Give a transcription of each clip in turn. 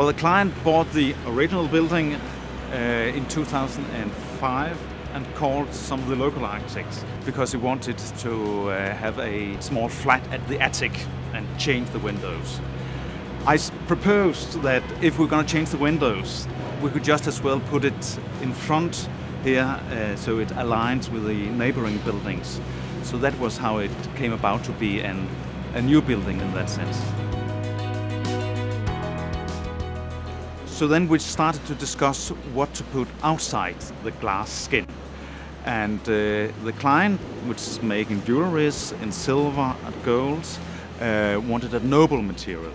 Well, the client bought the original building in 2005 and called some of the local architects because he wanted to have a small flat at the attic and change the windows. I proposed that if we're going to change the windows, we could just as well put it in front here so it aligns with the neighboring buildings. So that was how it came about to be a new building in that sense. So then we started to discuss what to put outside the glass skin. And the client, which is making jewelries in silver and gold, wanted a noble material.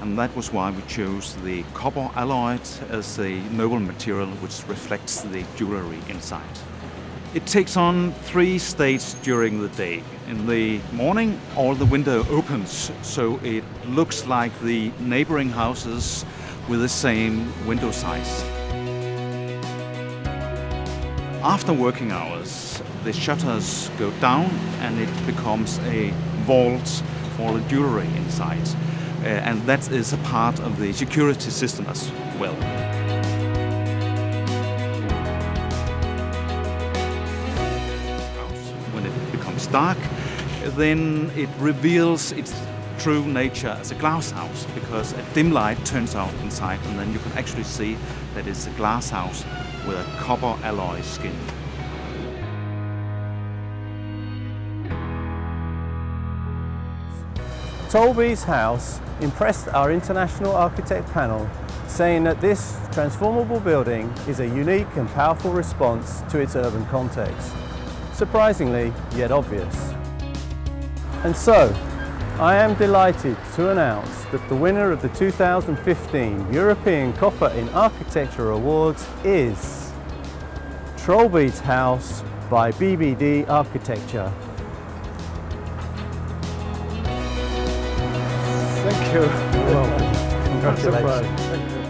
And that was why we chose the copper alloy as a noble material which reflects the jewelry inside. It takes on 3 states during the day. In the morning, all the window opens, so it looks like the neighboring houses with the same window size. After working hours, the shutters go down and it becomes a vault for the jewelry inside. And that is a part of the security system as well. When it becomes dark, then it reveals its true nature as a glass house, because a dim light turns out inside, and then you can actually see that it's a glass house with a copper alloy skin. Trollbeads House impressed our international architect panel, saying that this transformable building is a unique and powerful response to its urban context. Surprisingly, yet obvious. And so, I am delighted to announce that the winner of the 2015 European Copper in Architecture Awards is Trollbeads House by BBD Architecture. Thank you. Well, congratulations. Thank you.